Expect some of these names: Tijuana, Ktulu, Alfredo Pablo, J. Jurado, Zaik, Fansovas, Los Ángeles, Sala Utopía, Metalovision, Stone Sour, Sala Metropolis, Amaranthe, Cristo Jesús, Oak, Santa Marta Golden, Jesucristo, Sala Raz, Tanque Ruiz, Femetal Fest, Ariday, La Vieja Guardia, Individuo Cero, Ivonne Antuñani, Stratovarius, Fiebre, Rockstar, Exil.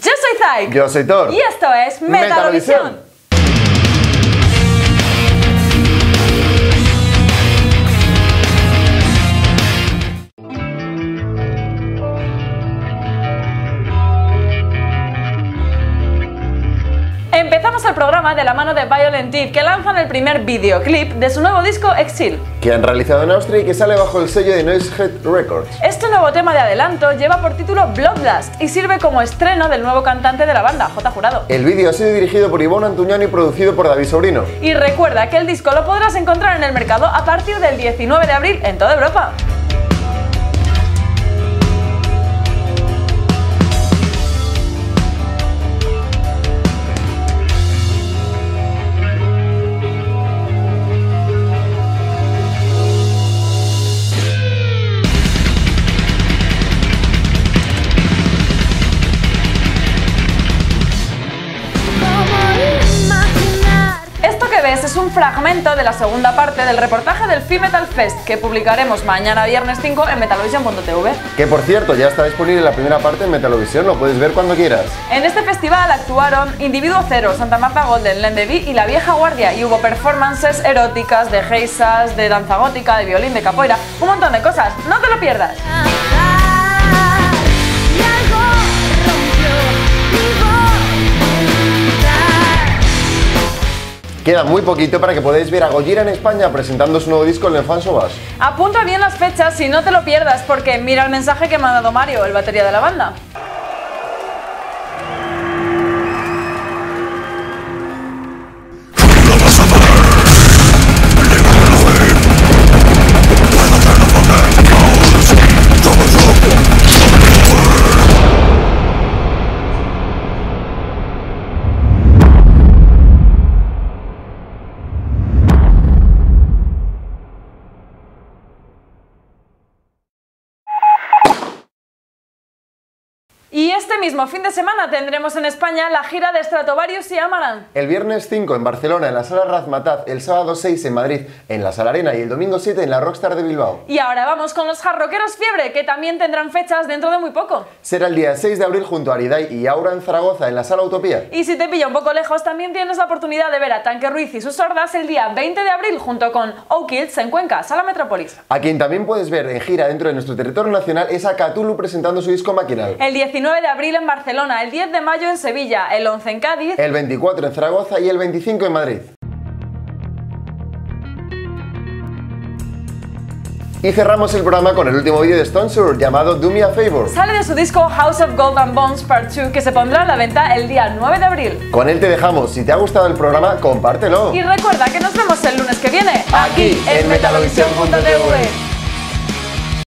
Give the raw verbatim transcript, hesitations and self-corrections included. Yo soy Zaik. Yo soy Thor. Y esto es Metalovision. Metalovision. Empezamos el programa de la mano de Violent Eve, que lanzan el primer videoclip de su nuevo disco Exil, que han realizado en Austria y que sale bajo el sello de Noisehead Records. Este nuevo tema de adelanto lleva por título Bloodlust y sirve como estreno del nuevo cantante de la banda, J. Jurado. El vídeo ha sido dirigido por Ivonne Antuñani y producido por David Sobrino. Y recuerda que el disco lo podrás encontrar en el mercado a partir del diecinueve de abril en toda Europa. Es un fragmento de la segunda parte del reportaje del Femetal Fest que publicaremos mañana viernes cinco en metalovision punto t v. Que por cierto, ya está disponible la primera parte en Metalovision, lo puedes ver cuando quieras. En este festival actuaron Individuo Cero, Santa Marta Golden, Lendevi y La Vieja Guardia, y hubo performances eróticas, de geisas, de danza gótica, de violín, de capoeira, un montón de cosas, no te lo pierdas. Queda muy poquito para que podáis ver a Gojira en España presentando su nuevo disco en el Fansovas. Apunta bien las fechas y no te lo pierdas, porque mira el mensaje que me ha dado Mario, el batería de la banda. Y este mismo fin de semana tendremos en España la gira de Stratovarius y Amaranthe. El viernes cinco en Barcelona, en la Sala Raz, el sábado seis en Madrid, en la Sala Arena, y el domingo siete en la Rockstar de Bilbao. Y ahora vamos con los jarroqueros Fiebre, que también tendrán fechas dentro de muy poco. Será el día seis de abril junto a Ariday y Aura en Zaragoza, en la Sala Utopía. Y si te pilla un poco lejos, también tienes la oportunidad de ver a Tanque Ruiz y sus sordas el día veinte de abril junto con Oak en Cuenca, Sala Metropolis. A quien también puedes ver en gira dentro de nuestro territorio nacional es a Ktulu presentando su disco Maquinal. El diecinueve de abril en Barcelona, el diez de mayo en Sevilla, el once en Cádiz, el veinticuatro en Zaragoza y el veinticinco en Madrid. Y cerramos el programa con el último vídeo de Stone Sour llamado Do Me a Favor. Sale de su disco House of Gold and Bones Part dos, que se pondrá a la venta el día nueve de abril. Con él te dejamos. Si te ha gustado el programa, compártelo. Y recuerda que nos vemos el lunes que viene aquí, aquí en metalovision punto t v.